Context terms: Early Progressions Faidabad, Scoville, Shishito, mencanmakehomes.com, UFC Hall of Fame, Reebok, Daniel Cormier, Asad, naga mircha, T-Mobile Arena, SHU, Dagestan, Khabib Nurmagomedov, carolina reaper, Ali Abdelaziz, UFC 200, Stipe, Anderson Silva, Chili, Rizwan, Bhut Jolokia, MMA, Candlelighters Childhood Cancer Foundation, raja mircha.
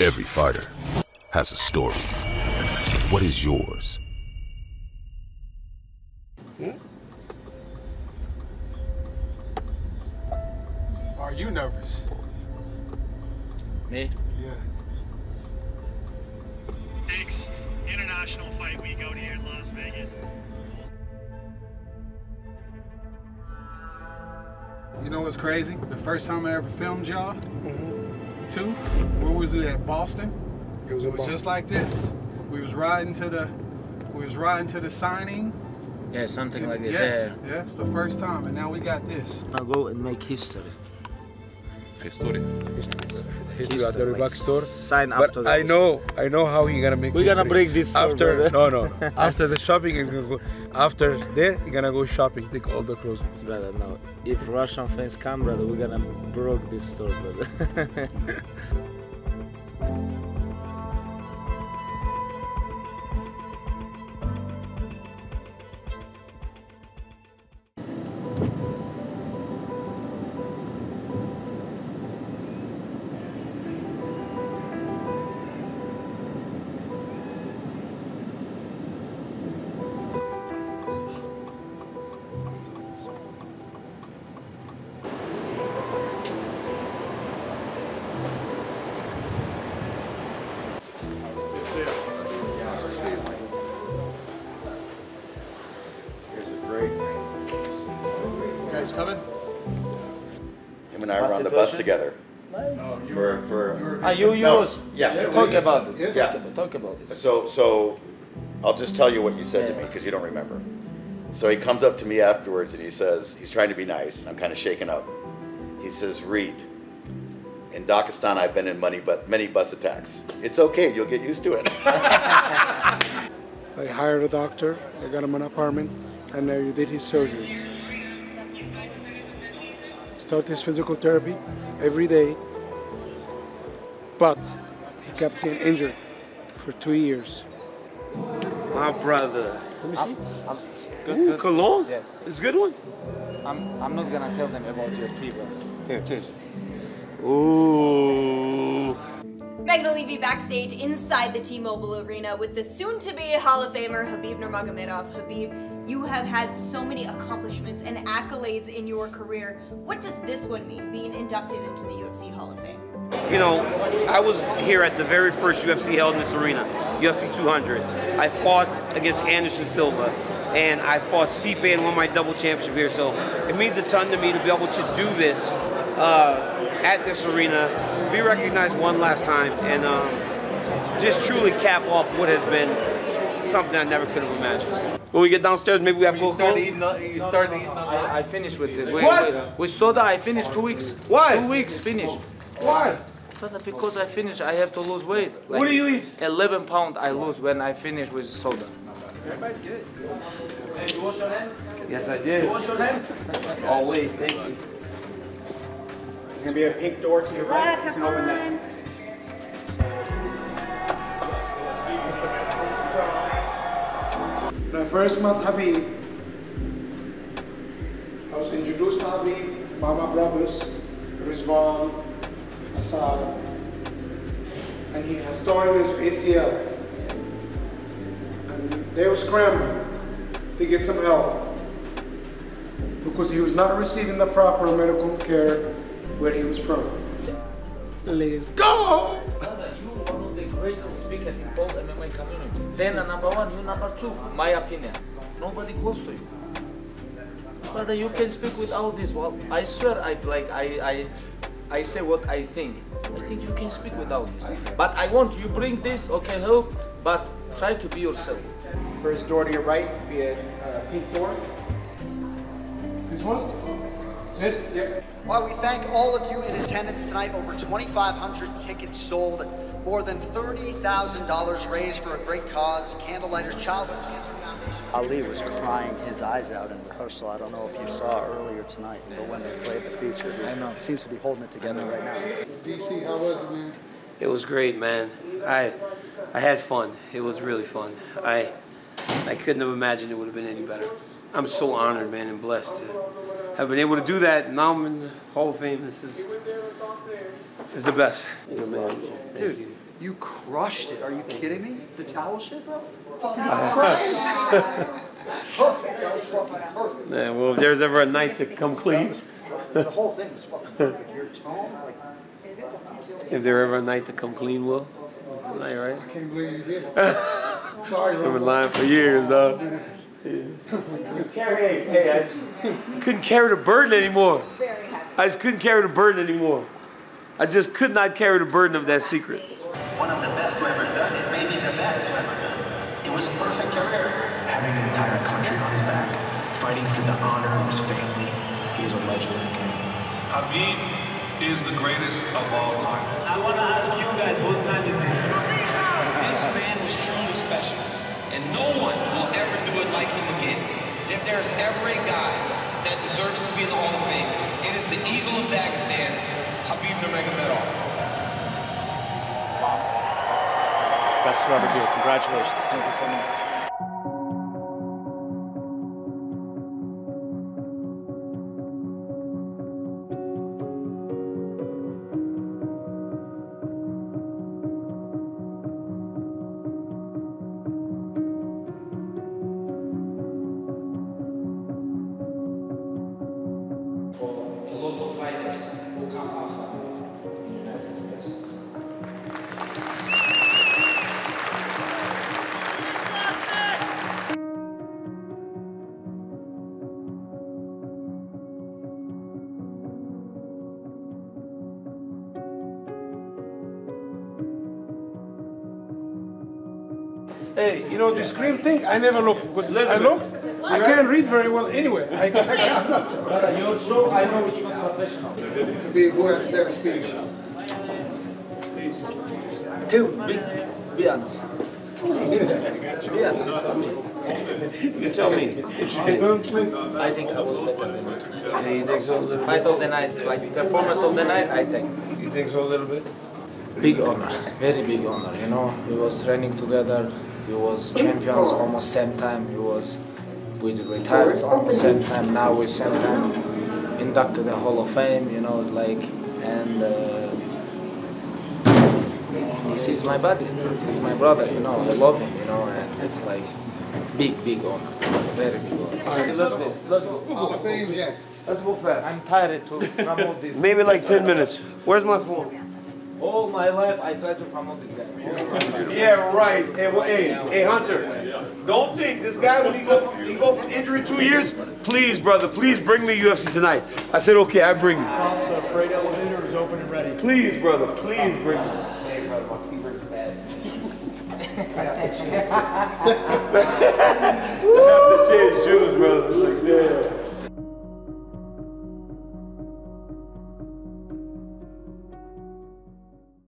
Every fighter has a story. What is yours? Are you nervous? Me? Yeah. Thanks. International Fight Week out here in Las Vegas. You know what's crazy? The first time I ever filmed y'all, where was it at? Boston? It was in Boston. Just like this. We was riding to the signing. Yeah, something like this. Yes, yeah. Yes, the first time, and now we got this. I'll go and make history. History. History at the Reebok store. Sign up to the I know how he's gonna make. We're gonna break this after. No. After the shopping is gonna go. After there, he's gonna go shopping, take all the clothes. Brother, no. If Russian fans come, brother, we're gonna break this store, brother. Coming? Him and I were on the bus together. No, Talk about this. So I'll just tell you what you said to me because you don't remember. So he comes up to me afterwards and he says, he's trying to be nice. I'm kind of shaken up. He says, Reed, in Dagestan I've been in many bus attacks. It's okay, you'll get used to it. They hired a doctor, they got him an apartment, and they did his surgeries. Start his physical therapy every day, but he kept getting injured for 2 years. My brother. Let me see. Good. Cologne? Yes. It's a good one. I'm not gonna tell them about your tea, brother. Here, cheers. Ooh. Megan will be backstage inside the T-Mobile Arena with the soon-to-be Hall of Famer Khabib Nurmagomedov. Khabib, you have had so many accomplishments and accolades in your career. What does this one mean, being inducted into the UFC Hall of Fame? You know, I was here at the very first UFC held in this arena, UFC 200. I fought against Anderson Silva, and I fought Stipe and won my double championship here. So it means a ton to me to be able to do this at this arena, be recognized one last time, and just truly cap off what has been something I never could have imagined. When we get downstairs, maybe we have to go home. I finished with it. What? With soda, I finished 2 weeks. Why? 2 weeks finished. Why? Because I finished, I have to lose weight. Like what do you eat? 11 pounds I lose when I finish with soda. Everybody's good. Hey, you wash your hands? Yes, I did. You wash your hands? Always, thank you. There's going to be a pink door to your right. You can open that. When I first met Khabib, I was introduced to Khabib by my brothers, Rizwan, Asad, and he has torn his ACL. And they were scrambling to get some help because he was not receiving the proper medical care where he was from. Let's go! Greatest speaker in both MMA community. Then number one, you number two. My opinion. Nobody close to you. Brother, you can speak with all this. Well, I swear, I say what I think. I think you can speak with all this. But I want you bring this. Okay, help. But try to be yourself. First door to your right, be a pink door. This one. This. Yep. Well, we thank all of you in attendance tonight. Over 2,500 tickets sold. More than $30,000 raised for a great cause, Candlelighters Childhood Cancer Foundation. Ali was crying his eyes out in rehearsal. I don't know if you saw earlier tonight, but when they played the feature, he seems to be holding it together right now. DC, how was it, man? It was great, man. I had fun. It was really fun. I couldn't have imagined it would have been any better. I'm so honored, man, and blessed to have been able to do that. Now I'm in the Hall of Fame. This is is the best. Thanks, dude, you crushed it. Are you kidding me? The towel shit, bro? Perfect. That was fucking perfect. Yeah, well, if there's ever a night to come clean. The whole thing was fucking perfect. Your tone, like... If there ever a night to come clean, Will, it's a night, right? I can't believe you did it. Sorry, I've been lying for years, though. Yeah. I couldn't carry the burden anymore. I just couldn't carry the burden anymore. I just could not carry the burden of that secret. One of the best we've ever done. It may be the best we've ever done. It was a perfect career. Having an entire country on his back, fighting for the honor of his family, he is a legend in the game. Khabib is the greatest of all time. I want to ask you guys, what time is it? This man was truly special, and no one will ever do it like him again. If there's ever a guy that deserves to be in the Hall of Fame, it is the Eagle of Dagestan, Khabib Nurmagomedov. Wow. Best to ever do it. Congratulations. Simple for me. Will come after him in the United States. Hey, you know, the scream thing, I never look, because I look. I can't read very well anyway. I'm not sure. But your show, I know it's not professional. Who had better speech? Dude, be honest. Be honest. Tell me. I think I was better than you tonight. You think so a little bit? Fight of the night, like performance of the night, I think. You think so a little bit? Big honor, very big honor, you know. We was training together, we was champions almost same time, we was... We retired at the same time, now we're same time inducted the Hall of Fame, you know, it's like, and this is my buddy, he's my brother, you know, I love him, you know, and it's like big, big honor, very big honor. All right, let's go. Hall of Fame, yeah. Let's go fast. I'm tired to promote this. Maybe like 10 minutes. Where's my phone? All my life, I try to promote this guy. Yeah, right. Hey, Hunter, don't think this guy, when he go from injury 2 years, please, brother, please bring me UFC tonight. I said, okay, I bring you. The freight elevator is open and ready. Please, brother, please bring me. Hey, brother, my fever's bad. I have to change shoes, bro.